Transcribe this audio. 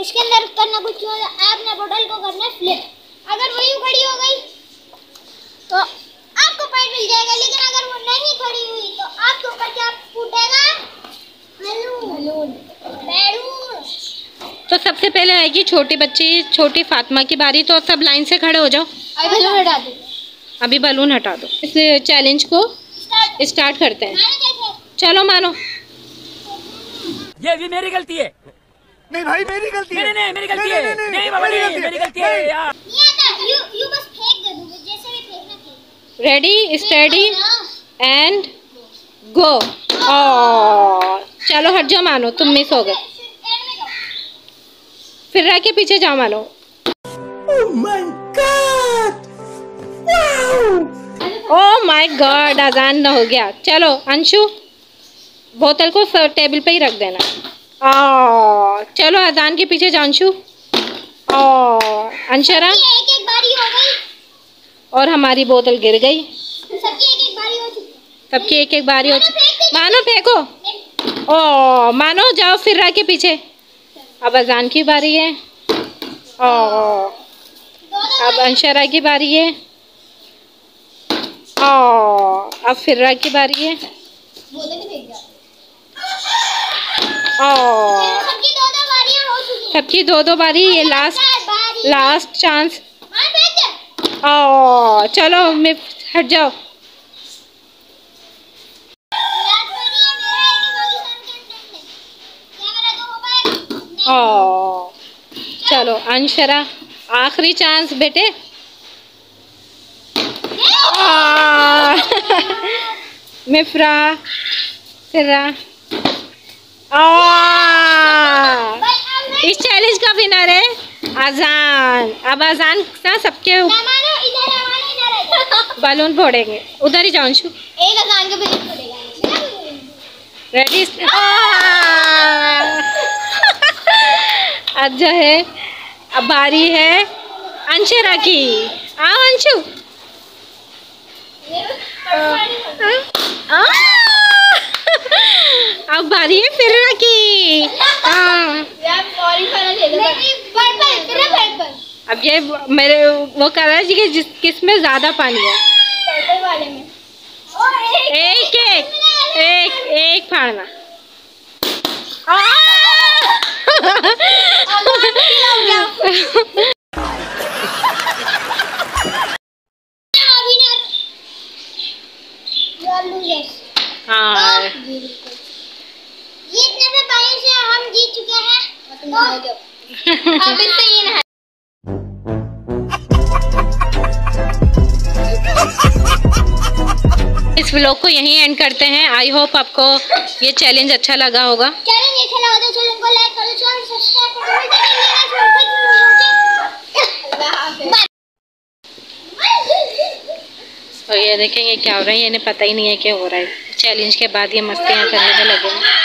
इसके अंदर करना कुछ आपने बॉटल को करना है फ्लिप। अगर वो यूँ खड़ी हो गई तो आपको पॉइंट मिल जाएगा, लेकिन अगर वो नहीं खड़ी हुई तो आपके ऊपर क्या फूटेगा, बलून। तो सबसे पहले आएगी छोटी बच्ची, छोटी फातिमा की बारी। तो सब लाइन से खड़े हो जाओ, अभी बलून हटा दो। इस चैलेंज को स्टार्ट करते हैं, चलो मानो। ये भी मेरी गलती है। नहीं भाई मेरी गलती है, नहीं मेरी गलती है, नहीं बाबा मेरी गलती है यार। यू बस फेंक दे, जैसे भी फेंकना फेंक। Ready study and go. चलो हट जाओ मानो, तुम मिस हो गए। फिर रह के पीछे जाओ मानो। ओह माय गॉड, आजान ना हो गया। चलो अंशु, बोतल को टेबल पे ही रख देना। चलो आजान के पीछे जाओ अंशु। अंशरा एक-एक बारी हो गई और हमारी बोतल गिर गई। सबकी एक-एक बारी हो चुकी। मानो फेंको। ओ मानो जाओ फिर्रा के पीछे। अब अजान की बारी है। अब अंशरा की बारी है। अब फिर्रा की बारी है। सबकी दो बारी, ये लास्ट चांस। चलो मैं हट जाओ। चलो अंशरा आखिरी चांस बेटे। मिफ्रा फिरा। इस चैलेंज का विनर है आजान। अब आजान ना सबके बलून फोड़ेंगे। उधर ही जाओ अंशु, एक आजान का बलून फोड़ेगा। रेडी अच्छा है। अब बारी है अंशरा की। आओ अंशु। अब बारी है फिररा की। अब ये मेरे वो कलर जी के किसमें ज्यादा पानी है, पर्पल वाले में। एक एक एक एक फाड़ना। जीतने में पानी से हम जीत चुके हैं तो अब इससे ये नहीं। इस व्लॉग को यहीं एंड करते हैं। आई होप आपको ये चैलेंज अच्छा लगा होगा। चैलेंज अच्छा लगा तो चैनल को लाइक करो, चैनल सब्सक्राइब करो। और ये देखेंगे क्या हो रहा है, इन्हें पता ही नहीं है क्या हो रहा है। चैलेंज के बाद ये मस्तियाँ करने में लगे हैं।